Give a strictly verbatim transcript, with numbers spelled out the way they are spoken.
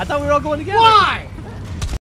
I thought we were all going together. Why?